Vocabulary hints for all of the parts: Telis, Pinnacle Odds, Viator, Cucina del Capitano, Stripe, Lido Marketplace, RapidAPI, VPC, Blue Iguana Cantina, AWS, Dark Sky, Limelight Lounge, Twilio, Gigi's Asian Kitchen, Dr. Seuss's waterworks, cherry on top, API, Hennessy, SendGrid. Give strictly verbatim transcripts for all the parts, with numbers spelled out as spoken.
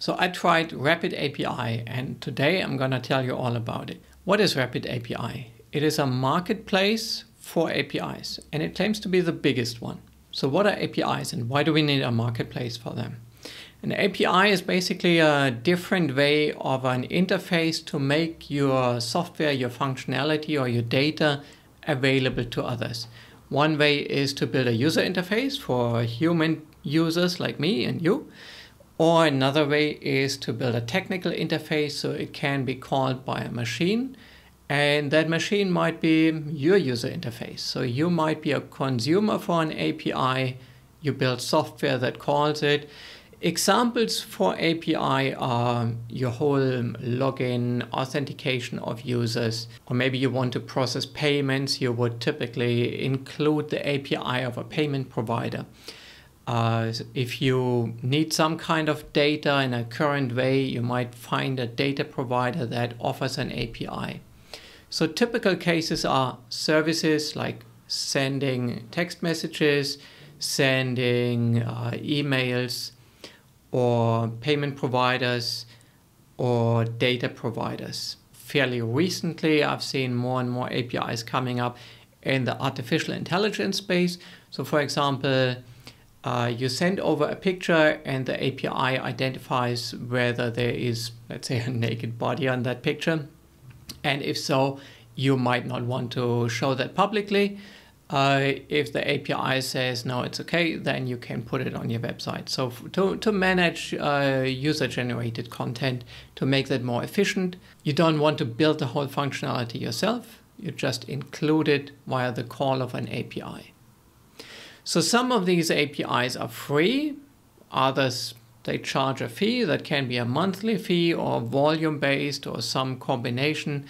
So I tried RapidAPI, and today I'm going to tell you all about it. What is RapidAPI? It is a marketplace for A P Is, and it claims to be the biggest one. So what are A P Is and why do we need a marketplace for them? An A P I is basically a different way of an interface to make your software, your functionality, or your data available to others. One way is to build a user interface for human users like me and you. Or another way is to build a technical interface so it can be called by a machine, and that machine might be your user interface. So you might be a consumer for an A P I, you build software that calls it. Examples for A P I are your whole login, authentication of users, or maybe you want to process payments, you would typically include the A P I of a payment provider. Uh, if you need some kind of data in a current way, you might find a data provider that offers an A P I. So typical cases are services like sending text messages, sending uh, emails, or payment providers, or data providers. Fairly recently, I've seen more and more A P Is coming up in the artificial intelligence space. So for example, Uh, you send over a picture and the A P I identifies whether there is, let's say, a naked body on that picture. And if so, you might not want to show that publicly. Uh, if the A P I says, no, it's okay, then you can put it on your website. So to, to manage uh, user-generated content, to make that more efficient, you don't want to build the whole functionality yourself. You just include it via the call of an A P I. So some of these A P Is are free, others they charge a fee that can be a monthly fee or volume-based or some combination.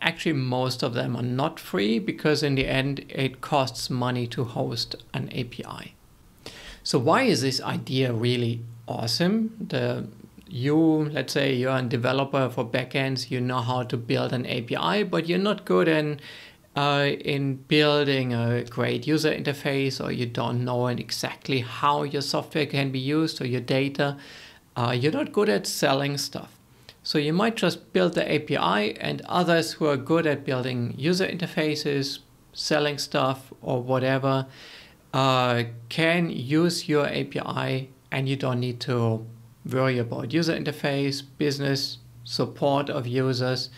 Actually, most of them are not free because in the end it costs money to host an A P I. So why is this idea really awesome? The, you, let's say you're a developer for backends, you know how to build an A P I, but you're not good in Uh, in building a great user interface, or you don't know exactly how your software can be used or your data, uh, you're not good at selling stuff. So you might just build the A P I, and others who are good at building user interfaces, selling stuff or whatever, uh, can use your A P I, and you don't need to worry about user interface, business, support of users,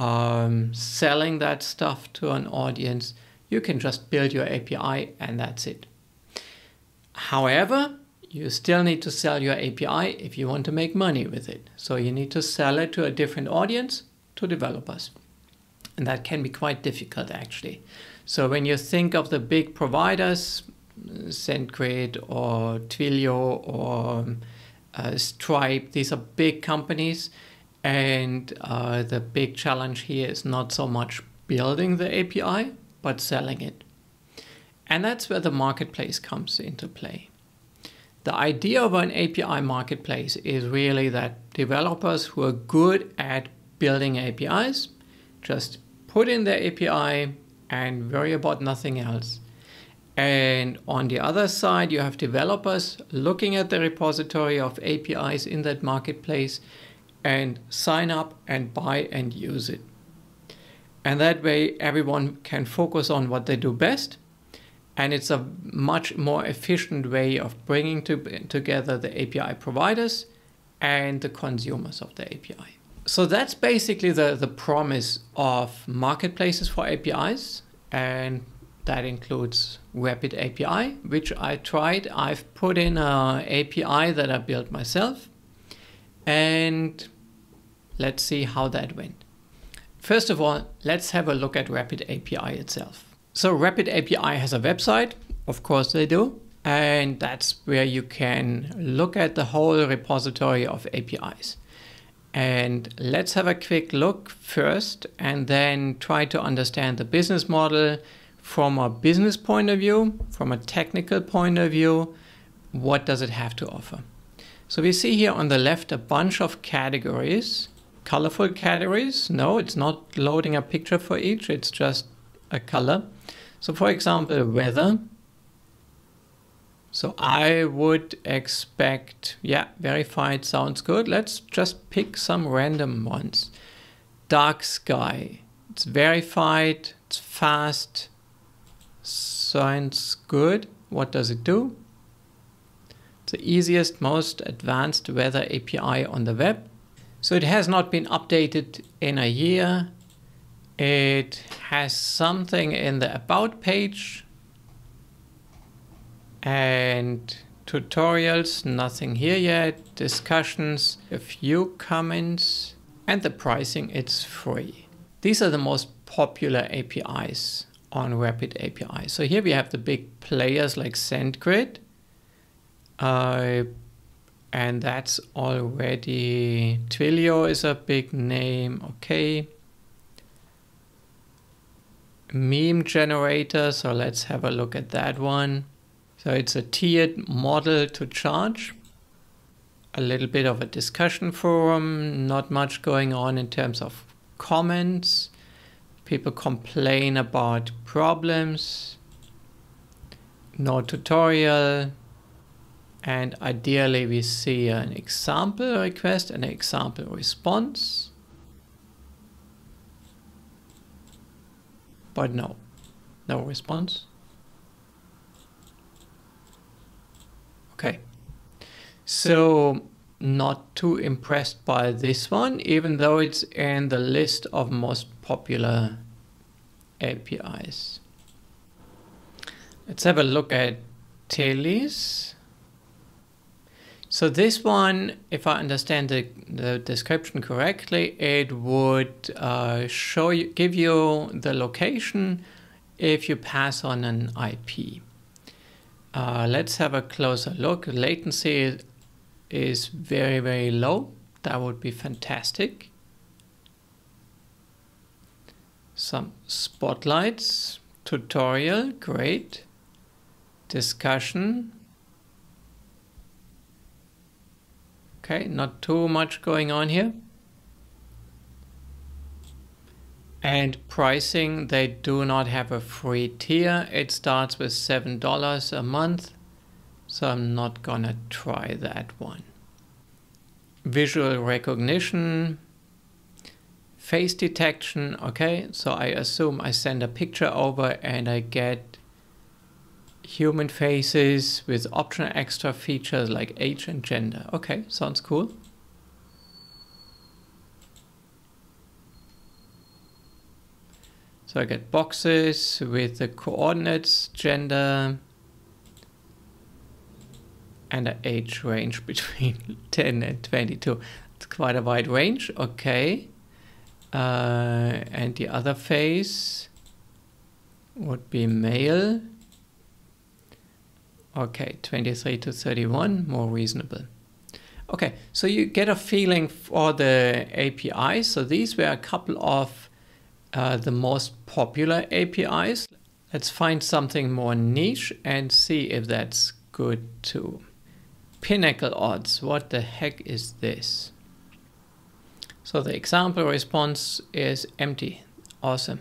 Um, selling that stuff to an audience. You can just build your A P I and that's it. However, you still need to sell your A P I if you want to make money with it. So you need to sell it to a different audience, to developers. And that can be quite difficult actually. So when you think of the big providers, SendGrid or Twilio or uh, Stripe, these are big companies. And uh, the big challenge here is not so much building the A P I, but selling it. And that's where the marketplace comes into play. The idea of an A P I marketplace is really that developers who are good at building A P Is just put in their A P I and worry about nothing else. And on the other side, you have developers looking at the repository of A P Is in that marketplace and sign up and buy and use it. And that way everyone can focus on what they do best, and it's a much more efficient way of bringing to, together the A P I providers and the consumers of the A P I. So that's basically the, the promise of marketplaces for A P Is, and that includes RapidAPI, which I tried. I've put in an A P I that I built myself, and let's see how that went. First of all, let's have a look at RapidAPI itself. So RapidAPI has a website, of course they do, and that's where you can look at the whole repository of A P Is. And let's have a quick look first and then try to understand the business model from a business point of view, from a technical point of view, what does it have to offer? So we see here on the left a bunch of categories, colorful categories. No, it's not loading a picture for each, it's just a color. So for example, weather, So I would expect, yeah, verified sounds good. Let's just pick some random ones. Dark Sky, it's verified, it's fast, sounds good. What does it do? It's the easiest, most advanced weather A P I on the web. So it has not been updated in a year. It has something in the About page. And tutorials, nothing here yet. Discussions, a few comments. And the pricing, it's free. These are the most popular A P Is on RapidAPI. So here we have the big players like SendGrid. Uh, and that's already... Twilio is a big name, okay. Meme generator, so let's have a look at that one. So it's a tiered model to charge. A little bit of a discussion forum, not much going on in terms of comments. People complain about problems, no tutorial, and ideally we see an example request and an example response. But no, no response. Okay, so not too impressed by this one, even though it's in the list of most popular A P Is. Let's have a look at Telis. So this one, if I understand the, the description correctly, it would uh, show you, give you the location if you pass on an I P. Uh, let's have a closer look. Latency is very, very low. That would be fantastic. Some spotlights, tutorial, great. Discussion. Okay, not too much going on here. And pricing, they do not have a free tier. It starts with seven dollars a month, so I'm not gonna try that one. Visual recognition, face detection, okay, so I assume I send a picture over and I get human faces with optional extra features like age and gender. Okay, sounds cool. So I get boxes with the coordinates, gender, and an age range between ten and twenty-two. It's quite a wide range, okay. Uh, and the other face would be male. Okay, twenty-three to thirty-one, more reasonable. Okay, so you get a feeling for the A P I. So these were a couple of uh, the most popular A P Is. Let's find something more niche and see if that's good too. Pinnacle Odds, what the heck is this? So the example response is empty, awesome.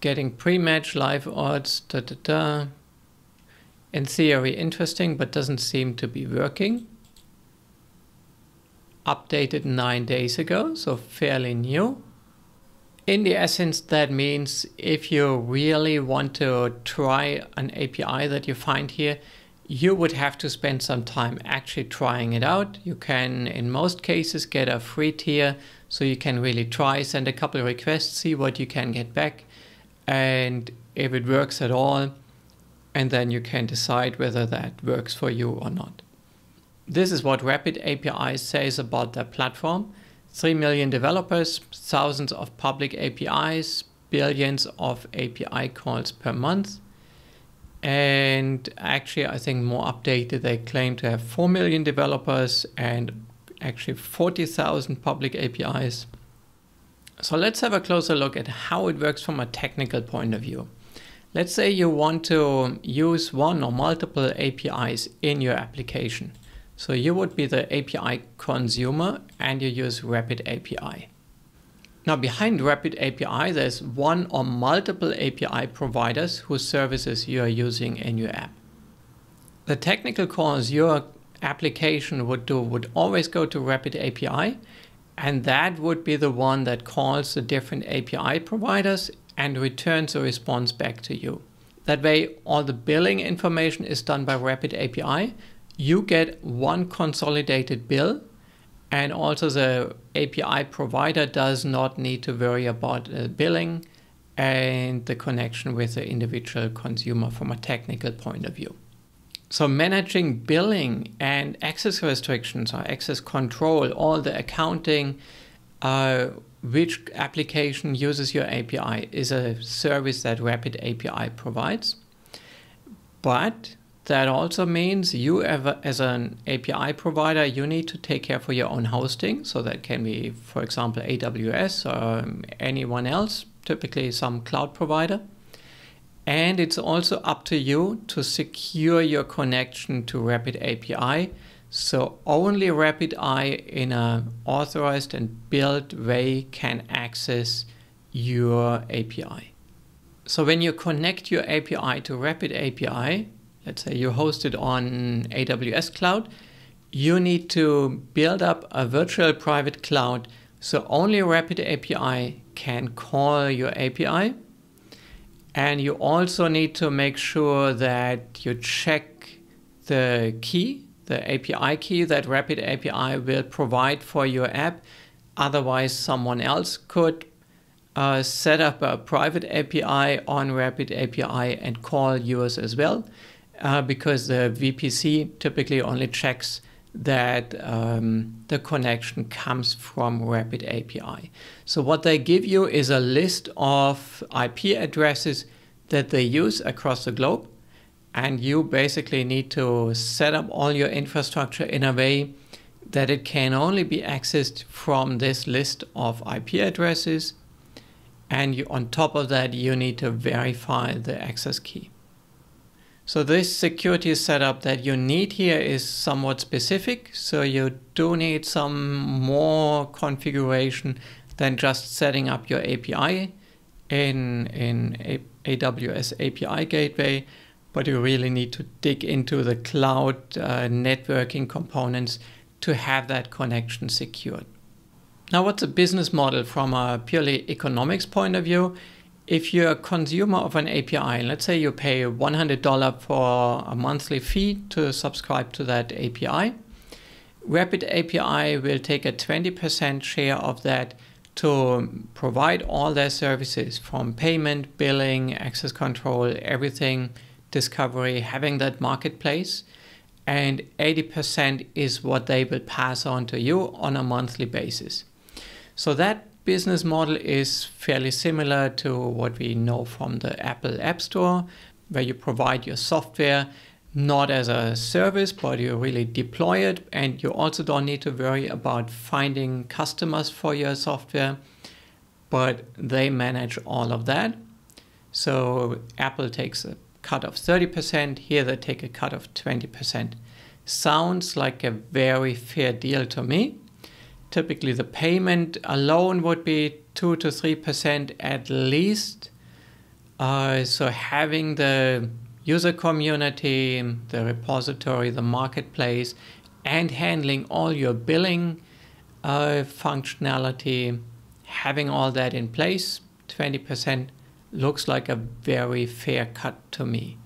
Getting pre-match live odds, da da da. In theory interesting, but doesn't seem to be working. Updated nine days ago, so fairly new. In the essence, that means if you really want to try an A P I that you find here, you would have to spend some time actually trying it out. You can, in most cases, get a free tier, so you can really try, send a couple of requests, see what you can get back, and if it works at all, and then you can decide whether that works for you or not. This is what RapidAPI says about their platform. three million developers, thousands of public A P Is, billions of A P I calls per month. And actually, I think more updated, they claim to have four million developers and actually forty thousand public A P Is. So let's have a closer look at how it works from a technical point of view. Let's say you want to use one or multiple A P Is in your application. So you would be the A P I consumer and you use RapidAPI. Now behind RapidAPI, there's one or multiple A P I providers whose services you are using in your app. the technical calls your application would do would always go to RapidAPI, and that would be the one that calls the different A P I providers and returns a response back to you. That way, all the billing information is done by RapidAPI. You get one consolidated bill, and also the A P I provider does not need to worry about uh, billing and the connection with the individual consumer from a technical point of view. So managing billing and access restrictions or access control, all the accounting, uh, which application uses your A P I, is a service that RapidAPI provides. But that also means you as an A P I provider, you need to take care for your own hosting. So that can be, for example, A W S or anyone else, typically some cloud provider. And it's also up to you to secure your connection to RapidAPI. So only RapidAPI in an authorized and built way can access your A P I. So when you connect your A P I to RapidAPI, let's say you host it on A W S cloud, you need to build up a virtual private cloud. So only RapidAPI can call your A P I. And you also need to make sure that you check the key, the A P I key that RapidAPI will provide for your app. Otherwise, someone else could uh, set up a private A P I on RapidAPI and call yours as well, uh, because the V P C typically only checks that um, the connection comes from RapidAPI. So what they give you is a list of I P addresses that they use across the globe, and you basically need to set up all your infrastructure in a way that it can only be accessed from this list of I P addresses, and you, on top of that, you need to verify the access key. So this security setup that you need here is somewhat specific. So you do need some more configuration than just setting up your A P I in, in A W S A P I Gateway, but you really need to dig into the cloud uh, networking components to have that connection secured. Now, what's a business model from a purely economics point of view? If you're a consumer of an A P I, let's say you pay one hundred dollars for a monthly fee to subscribe to that A P I, RapidAPI will take a twenty percent share of that to provide all their services from payment, billing, access control, everything, discovery, having that marketplace. And eighty percent is what they will pass on to you on a monthly basis. So that business model is fairly similar to what we know from the Apple App Store, where you provide your software not as a service, but you really deploy it, and you also don't need to worry about finding customers for your software, but they manage all of that. So Apple takes a cut of thirty percent, here they take a cut of twenty percent. Sounds like a very fair deal to me. Typically, the payment alone would be two to three percent at least. Uh, so having the user community, the repository, the marketplace, and handling all your billing uh, functionality, having all that in place, twenty percent looks like a very fair cut to me.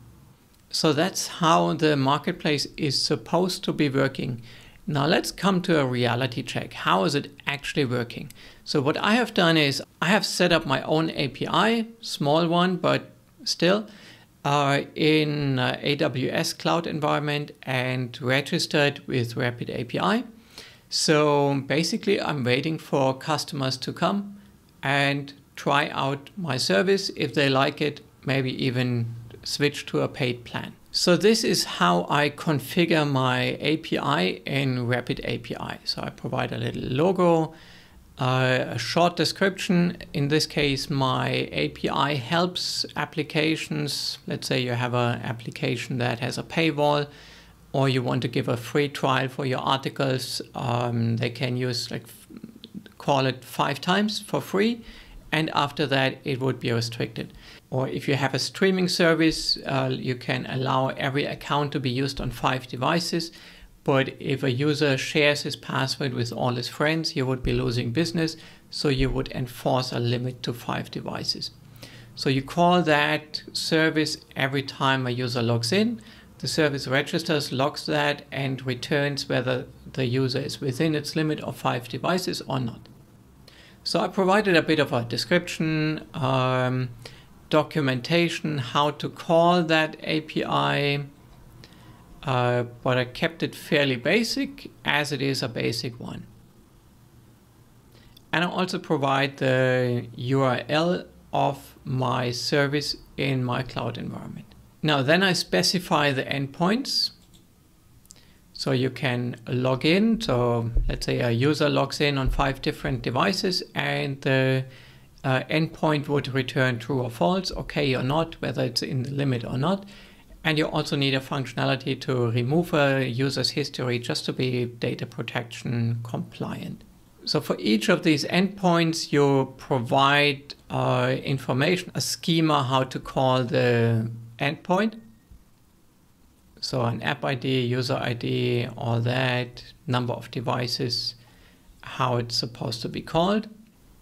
So that's how the marketplace is supposed to be working. Now let's come to a reality check. How is it actually working? So what I have done is I have set up my own A P I, small one, but still uh, in uh, A W S cloud environment and registered with RapidAPI. So basically I'm waiting for customers to come and try out my service. If they like it, maybe even switch to a paid plan. So this is how I configure my A P I in RapidAPI. So I provide a little logo, uh, a short description. In this case, my A P I helps applications. Let's say you have an application that has a paywall, or you want to give a free trial for your articles. Um, they can use, like, call it five times for free, and after that it would be restricted. Or if you have a streaming service, uh, you can allow every account to be used on five devices. But if a user shares his password with all his friends, you would be losing business. So you would enforce a limit to five devices. So you call that service every time a user logs in. The service registers, logs that, and returns whether the user is within its limit of five devices or not. So I provided a bit of a description, um, documentation, how to call that A P I. Uh, but I kept it fairly basic, as it is a basic one. And I also provide the U R L of my service in my cloud environment. Now then I specify the endpoints. So you can log in. So let's say a user logs in on five different devices and the uh, endpoint would return true or false, okay or not, whether it's in the limit or not. And you also need a functionality to remove a user's history just to be data protection compliant. So for each of these endpoints, you provide uh, information, a schema how to call the endpoint. So an app I D, user I D, all that, number of devices, how it's supposed to be called.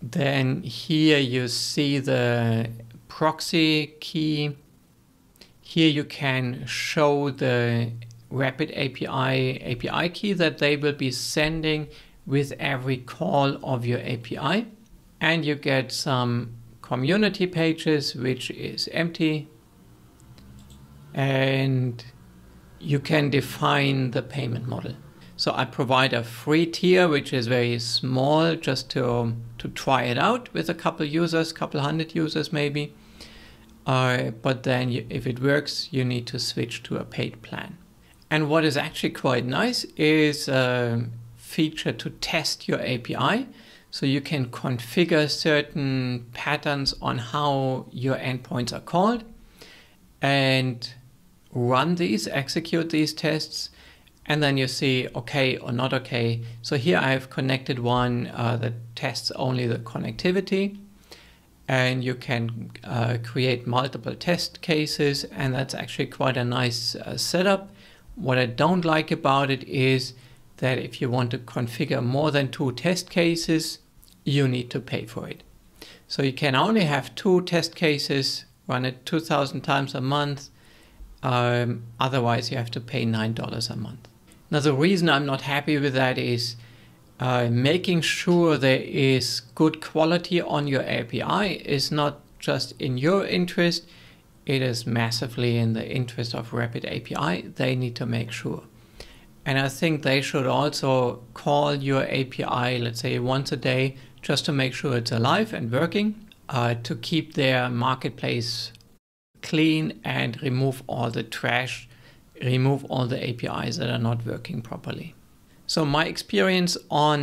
Then here you see the proxy key. Here you can show the RapidAPI A P I key that they will be sending with every call of your A P I. And you get some community pages, which is empty. And you can define the payment model. So I provide a free tier, which is very small, just to, to try it out with a couple users, couple hundred users maybe. Uh, but then you, if it works, you need to switch to a paid plan. And what is actually quite nice is a feature to test your A P I. So you can configure certain patterns on how your endpoints are called and run these, execute these tests, and then you see okay or not okay. So here I have connected one uh, that tests only the connectivity. And you can uh, create multiple test cases, and that's actually quite a nice uh, setup. What I don't like about it is that if you want to configure more than two test cases, you need to pay for it. So you can only have two test cases, run it two thousand times a month, um, otherwise you have to pay nine dollars a month. Now the reason I'm not happy with that is Uh, making sure there is good quality on your A P I is not just in your interest, it is massively in the interest of RapidAPI. They need to make sure. And I think they should also call your A P I, let's say once a day, just to make sure it's alive and working, uh, to keep their marketplace clean and remove all the trash, remove all the A P Is that are not working properly. So my experience on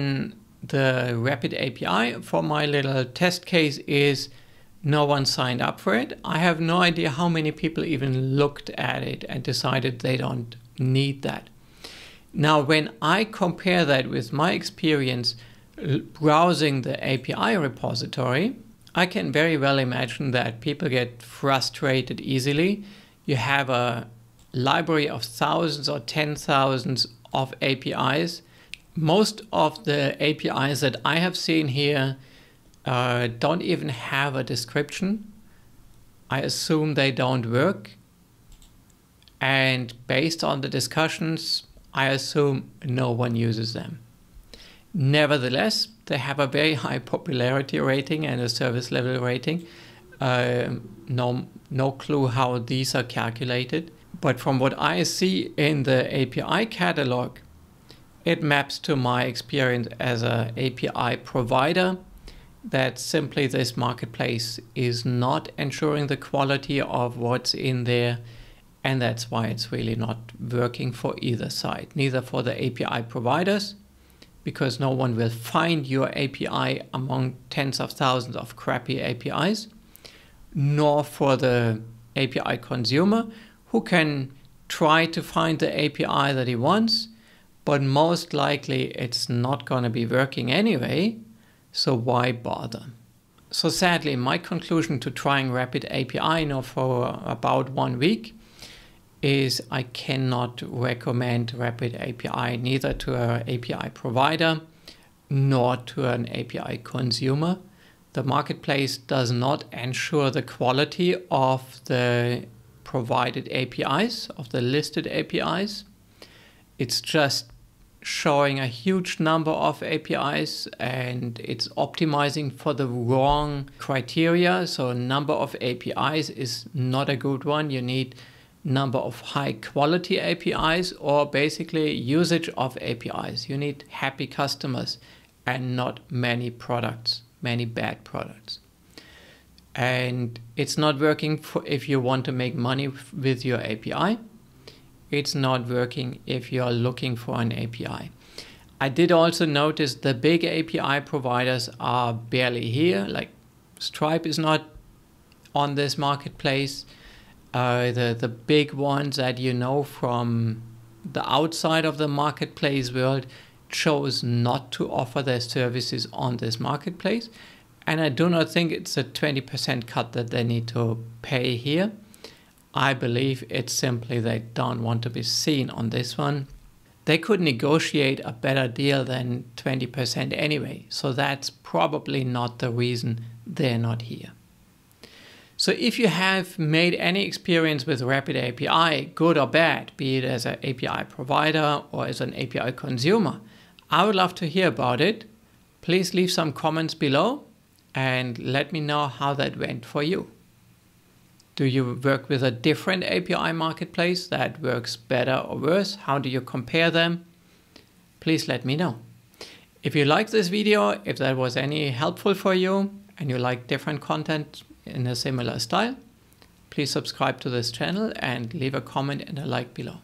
the RapidAPI for my little test case is no one signed up for it. I have no idea how many people even looked at it and decided they don't need that. Now, when I compare that with my experience browsing the A P I repository, I can very well imagine that people get frustrated easily. You have a library of thousands or ten thousands of A P Is. Most of the A P Is that I have seen here uh, don't even have a description. I assume they don't work. And based on the discussions, I assume no one uses them. Nevertheless, they have a very high popularity rating and a service level rating. Uh, no, no clue how these are calculated. But from what I see in the A P I catalog, it maps to my experience as an A P I provider, that simply this marketplace is not ensuring the quality of what's in there. And that's why it's really not working for either side, neither for the A P I providers, because no one will find your A P I among tens of thousands of crappy A P Is, nor for the A P I consumer, who can try to find the A P I that he wants, but most likely it's not going to be working anyway, so why bother? So sadly, my conclusion to trying RapidAPI now for about one week is I cannot recommend RapidAPI neither to an A P I provider nor to an A P I consumer. The marketplace does not ensure the quality of the provided A P Is, of the listed A P Is. It's just showing a huge number of A P Is and it's optimizing for the wrong criteria. So number of A P Is is not a good one. You need number of high quality A P Is or basically usage of A P Is. You need happy customers and not many products, many bad products. And it's not working for if you want to make money with your A P I. It's not working if you're looking for an A P I. I did also notice the big A P I providers are barely here. Like Stripe is not on this marketplace. Uh, the, the big ones that you know from the outside of the marketplace world chose not to offer their services on this marketplace. And I do not think it's a twenty percent cut that they need to pay here. I believe it's simply they don't want to be seen on this one. They could negotiate a better deal than twenty percent anyway, so that's probably not the reason they're not here. So if you have made any experience with RapidAPI, good or bad, be it as an A P I provider or as an A P I consumer, I would love to hear about it. Please leave some comments below and let me know how that went for you. Do you work with a different A P I marketplace that works better or worse? How do you compare them? Please let me know. If you like this video, if that was any helpful for you and you like different content in a similar style, please subscribe to this channel and leave a comment and a like below.